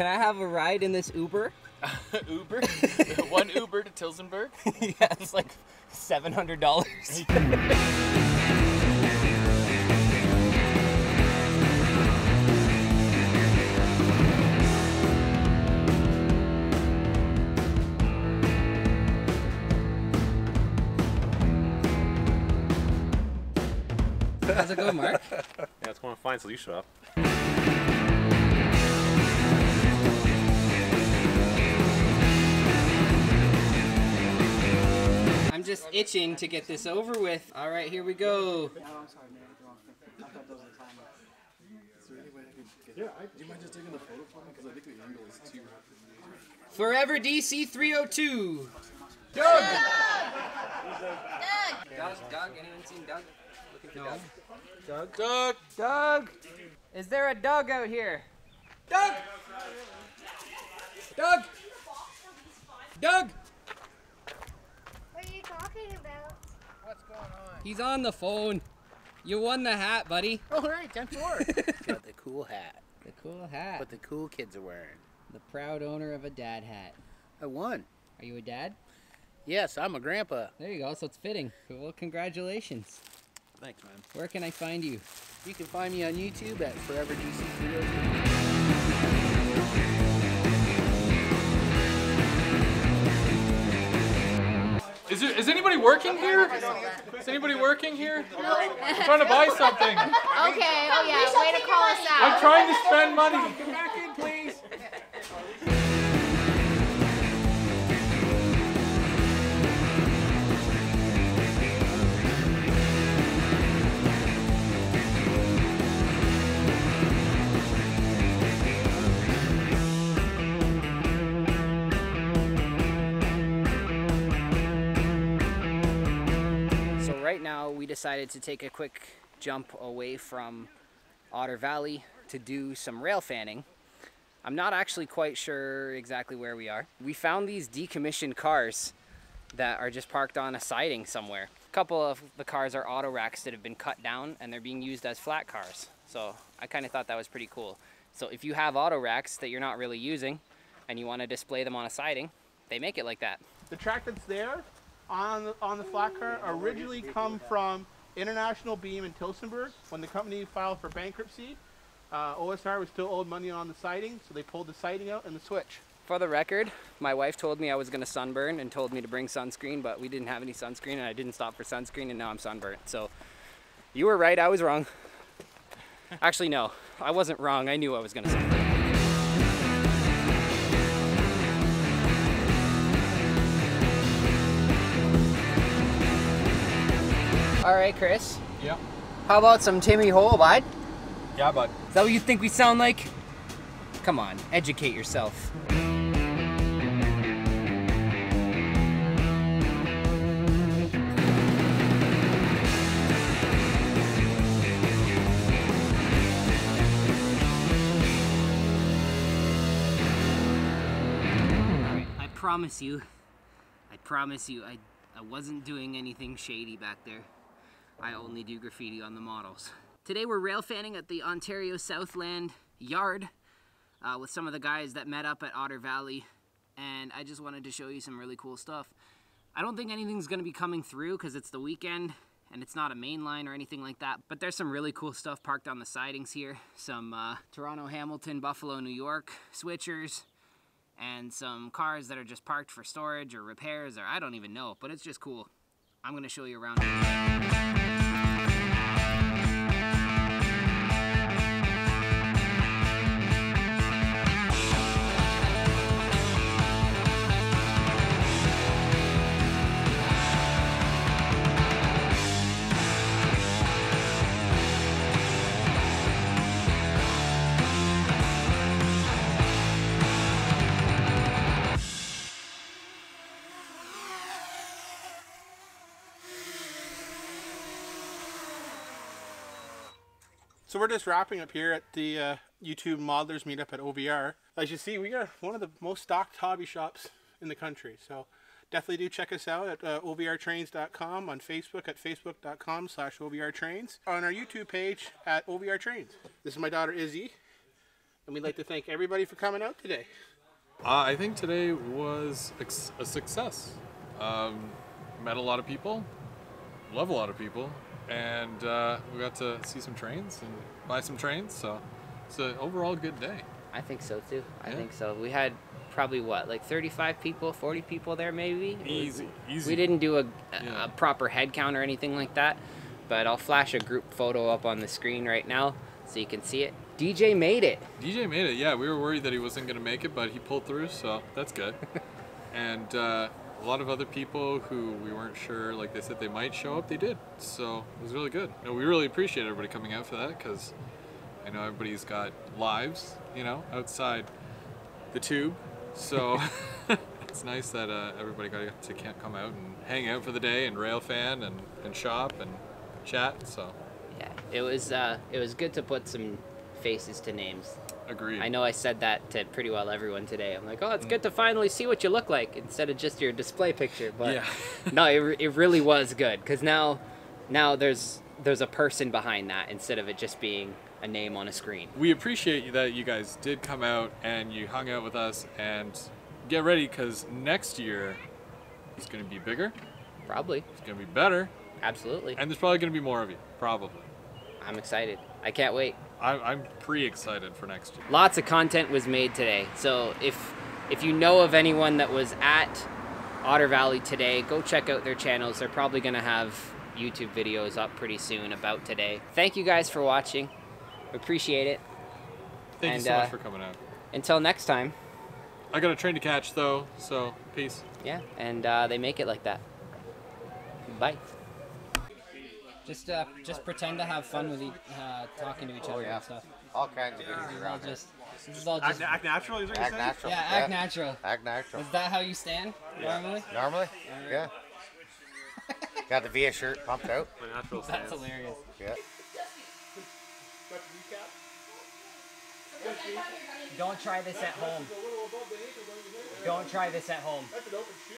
Can I have a ride in this Uber? Uber? One Uber to Tillsonburg? Yeah, it's like $700. How's it going, Mark? Yeah, it's going fine until you show up. I'm just itching to get this over with. All right, here we go. No, I'm sorry, man. I thought that was the timer. Is there any way I could get it? Do you mind just taking the photo for me? Because I think the angle is too rapid. Forever DC 302. Doug! Doug! Doug! Doug, anyone seen Doug? No. Doug? Doug! Doug! Is there a Doug out here? Doug! Doug! Doug! What are you talking about? What's going on? He's on the phone. You won the hat, buddy. Oh, right, 10-4. Got the cool hat. The cool hat. What the cool kids are wearing. The proud owner of a dad hat. I won. Are you a dad? Yes, I'm a grandpa. There you go, so it's fitting. Well, congratulations. Thanks, man. Where can I find you? You can find me on YouTube at ForeverDC. Is anybody working here? Is anybody working here? No. I'm trying to buy something. Okay, oh yeah, way to call us out. I'm trying to spend money. Come back in, please. Right now, we decided to take a quick jump away from Otter Valley to do some rail fanning. I'm not actually quite sure exactly where we are. We found these decommissioned cars that are just parked on a siding somewhere. A couple of the cars are auto racks that have been cut down and they're being used as flat cars. So I kind of thought that was pretty cool. So if you have auto racks that you're not really using and you want to display them on a siding, they make it like that. The track that's there on the flat car originally come from International Beam in Tillsonburg. When the company filed for bankruptcy, OSR was still owed money on the siding, so they pulled the siding out and the switch. For the record, my wife told me I was going to sunburn and told me to bring sunscreen, but we didn't have any sunscreen and I didn't stop for sunscreen and now I'm sunburnt. So you were right, I was wrong. Actually, no, I wasn't wrong. I knew I was going to sunburn. All right, Chris. Yeah. How about some Timmy Hole, bud? Yeah, bud. Is that what you think we sound like? Come on, educate yourself. I promise you, I wasn't doing anything shady back there. I only do graffiti on the models. Today we're rail fanning at the Ontario Southland yard with some of the guys that met up at Otter Valley, and I just wanted to show you some really cool stuff. I don't think anything's gonna be coming through because it's the weekend and it's not a main line or anything like that, but there's some really cool stuff parked on the sidings here. Some Toronto, Hamilton, Buffalo, New York switchers, and some cars that are just parked for storage or repairs or I don't even know, but it's just cool. I'm gonna show you around. So we're just wrapping up here at the YouTube Modelers Meetup at OVR. As you see, we are one of the most stocked hobby shops in the country. So definitely do check us out at ovrtrains.com, on Facebook at facebook.com/ovrtrains, on our YouTube page at OVR Trains. This is my daughter Izzy. And we'd like to thank everybody for coming out today. I think today was a success. Met a lot of people, love a lot of people, and we got to see some trains and buy some trains, so it's an overall good day. I think so too. I think so. We had probably what, like 35 people, 40 people there maybe? Easy, easy. We didn't do a proper head count or anything like that, but I'll flash a group photo up on the screen right now so you can see it. DJ made it. DJ made it, yeah. We were worried that he wasn't going to make it, but he pulled through, so that's good. And a lot of other people who we weren't sure, like they said they might show up, they did. So it was really good. And we really appreciate everybody coming out for that, because I know everybody's got lives, you know, outside the tube. So it's nice that everybody got to come out and hang out for the day and rail fan and shop and chat. So yeah, it was good to put some faces to names. Agreed. I know I said that to pretty well everyone today. I'm like, oh, it's good to finally see what you look like instead of just your display picture. But yeah. No, it really was good, because now there's a person behind that instead of it just being a name on a screen. We appreciate that you guys did come out and you hung out with us, and get ready, because next year it's going to be bigger. Probably. It's going to be better. Absolutely. And there's probably going to be more of you. Probably. I'm excited. I can't wait. I'm pretty excited for next year. Lots of content was made today. So if you know of anyone that was at Otter Valley today, go check out their channels. They're probably going to have YouTube videos up pretty soon about today. Thank you guys for watching. Appreciate it. Thank you so much for coming out. Until next time. I got a train to catch though, so peace. Yeah, and they make it like that. Bye. Just pretend to have fun with talking to each other and stuff. All kinds of things around here. Act natural, is what you say? Act natural. Yeah, act natural. Act natural. Is that how you stand normally? Normally? Yeah. Got the VIA shirt pumped out. That's hilarious. Yeah. Don't try this at home. Don't try this at home.